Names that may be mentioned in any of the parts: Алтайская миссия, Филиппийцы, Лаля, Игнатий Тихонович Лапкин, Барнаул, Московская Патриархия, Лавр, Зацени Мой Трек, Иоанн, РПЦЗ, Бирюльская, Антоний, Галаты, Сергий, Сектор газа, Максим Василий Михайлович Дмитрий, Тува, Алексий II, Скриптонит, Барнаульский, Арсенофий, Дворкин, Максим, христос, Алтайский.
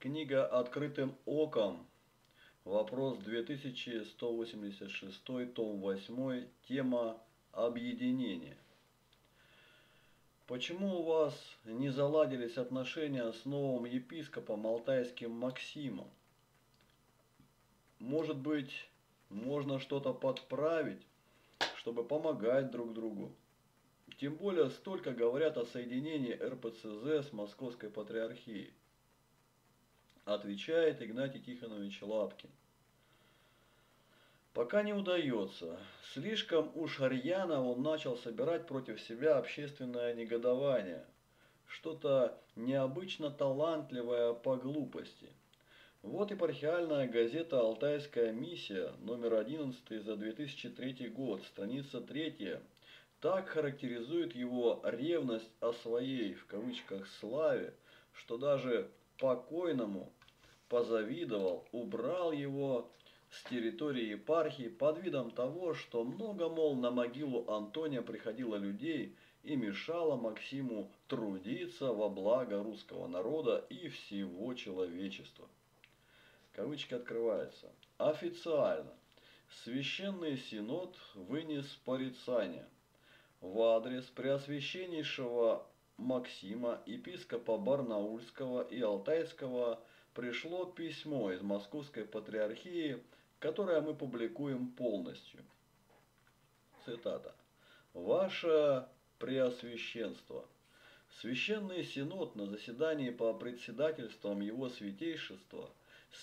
Книга «Открытым оком». Вопрос 2186, том 8, тема «Объединение». Почему у вас не заладились отношения с новым епископом алтайским Максимом? Может быть, можно что-то подправить, чтобы помогать друг другу? Тем более, столько говорят о соединении РПЦЗ с Московской Патриархией. Отвечает Игнатий Тихонович Лапкин. Пока не удается. Слишком уж рьяно он начал собирать против себя общественное негодование. Что-то необычно талантливое по глупости. Вот епархиальная газета «Алтайская миссия», номер 11 за 2003 год, страница 3. Так характеризует его ревность о своей, в кавычках, славе, что даже покойному позавидовал, убрал его с территории епархии под видом того, что много, мол, на могилу Антония приходило людей и мешало Максиму трудиться во благо русского народа и всего человечества. Кавычки открываются. Официально Священный Синод вынес порицание в адрес Преосвященнейшего Максима, епископа Барнаульского и Алтайского. Пришло письмо из Московской Патриархии, которое мы публикуем полностью. Цитата. «Ваше Преосвященство, Священный Синод на заседании по председательствам Его Святейшества,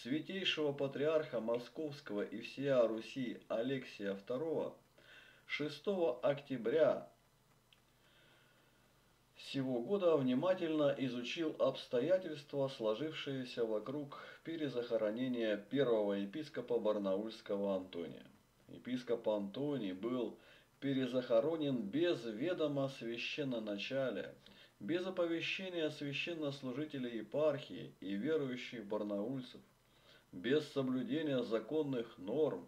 Святейшего Патриарха Московского и всея Руси Алексия II 6 октября сего года внимательно изучил обстоятельства, сложившиеся вокруг перезахоронения первого епископа Барнаульского Антония. Епископ Антоний был перезахоронен без ведома священноначалия, без оповещения священнослужителей епархии и верующих барнаульцев, без соблюдения законных норм,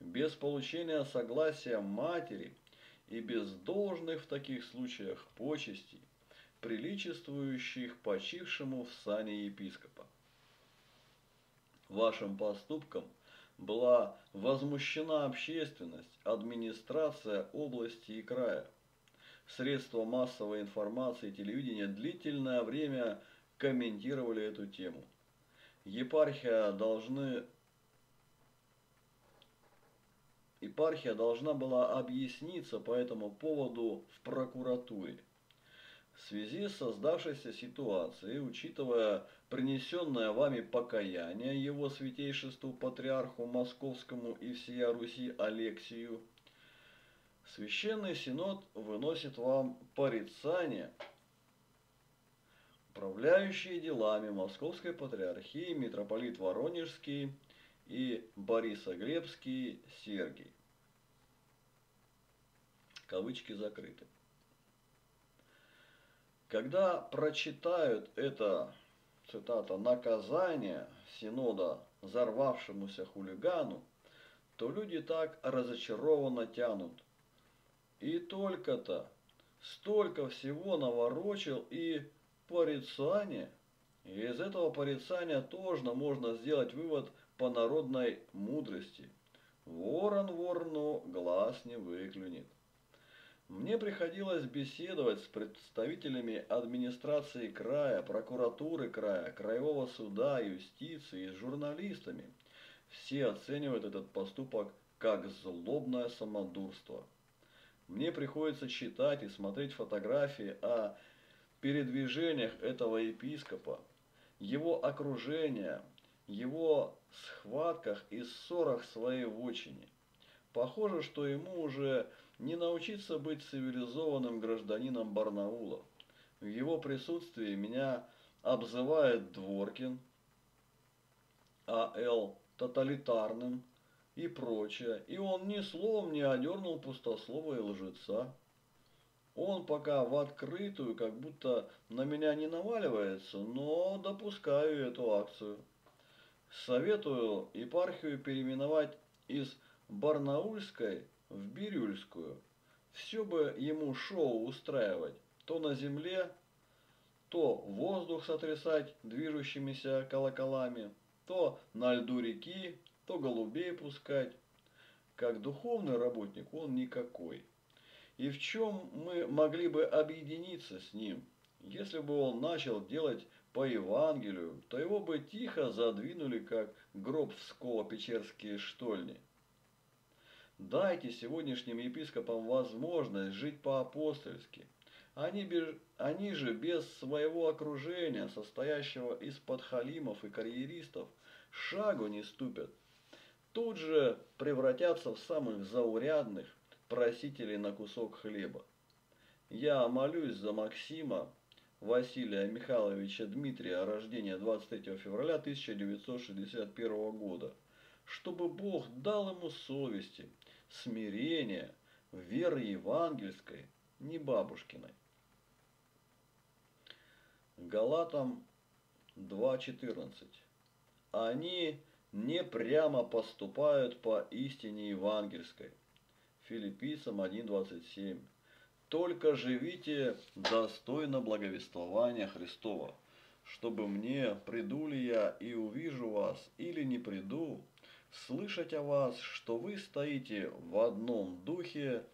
без получения согласия матери и без должных в таких случаях почестей, приличествующих почившему в сане епископа. Вашим поступком была возмущена общественность, администрация области и края. Средства массовой информации и телевидения длительное время комментировали эту тему. Епархия должна была объясниться по этому поводу в прокуратуре. В связи с создавшейся ситуацией, учитывая принесенное вами покаяние Его Святейшеству Патриарху Московскому и всея Руси Алексию, Священный Синод выносит вам порицание. Управляющие делами Московской Патриархии митрополит Воронежский и Борисоглебский Сергий. Кавычки закрыты. Когда прочитают это, цитата, наказание Синода взорвавшемуся хулигану, то люди так разочарованно тянут. И только-то столько всего наворочил и порицание. И из этого порицания тоже можно сделать вывод по народной мудрости. Ворон ворону глаз не выклюнет. Мне приходилось беседовать с представителями администрации края, прокуратуры края, краевого суда, юстиции и журналистами. Все оценивают этот поступок как злобное самодурство. Мне приходится читать и смотреть фотографии о передвижениях этого епископа, его окружения, его схватках и ссорах своей вотчине. Похоже, что ему уже не научиться быть цивилизованным гражданином Барнаула. В его присутствии меня обзывает Дворкин, А.Л. тоталитарным и прочее, и он ни словом не одернул пустослова и лжеца. Он пока в открытую как будто на меня не наваливается, но допускаю эту акцию. Советую епархию переименовать из Барнаульской в Бирюльскую. Все бы ему шоу устраивать, то на земле, то воздух сотрясать движущимися колоколами, то на льду реки, то голубей пускать. Как духовный работник он никакой. И в чем мы могли бы объединиться с ним? Если бы он начал делать по Евангелию, то его бы тихо задвинули, как гроб в Псково-Печерские штольни. Дайте сегодняшним епископам возможность жить по-апостольски. Они же без своего окружения, состоящего из-под халимов и карьеристов, шагу не ступят. Тут же превратятся в самых заурядных просителей на кусок хлеба. Я молюсь за Максима Василия Михайловича Дмитрия, рождения 23 февраля 1961 года, чтобы Бог дал ему совести, смирения, веры евангельской, не бабушкиной. Галатам 2:14. Они не прямо поступают по истине евангельской. Филиппийцам 1:27. Только живите достойно благовествования Христова, чтобы мне, приду ли я и увижу вас, или не приду, слышать о вас, что вы стоите в одном духе,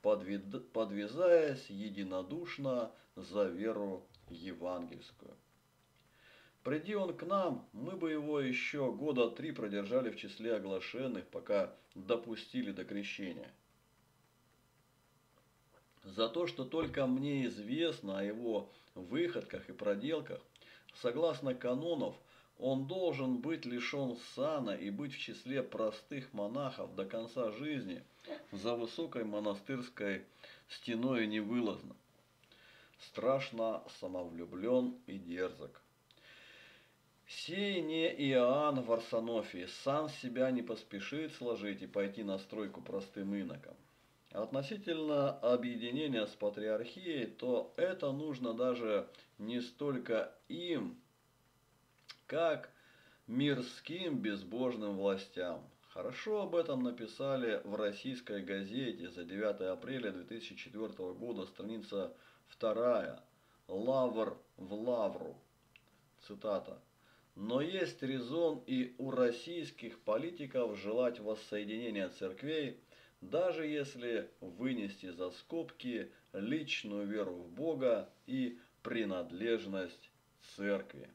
подвязаясь единодушно за веру евангельскую. Приди он к нам, мы бы его еще года 3 продержали в числе оглашенных, пока допустили до крещения. За то, что только мне известно о его выходках и проделках, согласно канонов, он должен быть лишен сана и быть в числе простых монахов до конца жизни, за высокой монастырской стеной невылазно. Страшно самовлюблен и дерзок. Сей не Иоанн в Арсенофии, сам себя не поспешит сложить и пойти на стройку простым иноком. Относительно объединения с Патриархией, то это нужно даже не столько им, как мирским безбожным властям. Хорошо об этом написали в «Российской газете» за 9 апреля 2004 года, страница 2, «Лавр в Лавру», цитата. «Но есть резон и у российских политиков желать воссоединения церквей, даже если вынести за скобки личную веру в Бога и принадлежность церкви».